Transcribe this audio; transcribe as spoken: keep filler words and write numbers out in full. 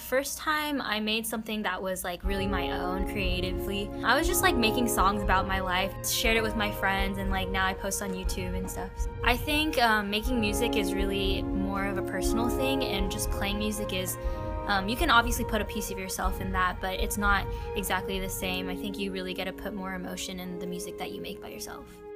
first time I made something that was like really my own creatively, I was just like making songs about my life, shared it with my friends, and like now I post on YouTube and stuff. I think um, making music is really more of a personal thing, and just playing music is, Um, you can obviously put a piece of yourself in that, but it's not exactly the same. I think you really get to put more emotion in the music that you make by yourself.